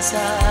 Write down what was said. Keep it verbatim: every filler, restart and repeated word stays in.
inside.